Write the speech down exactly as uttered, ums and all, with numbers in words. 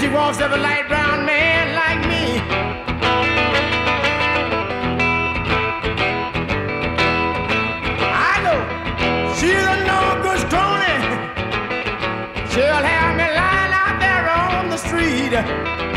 she wants every light brown man like me. I know she's a no-good crony. She'll have me lying out there on the street.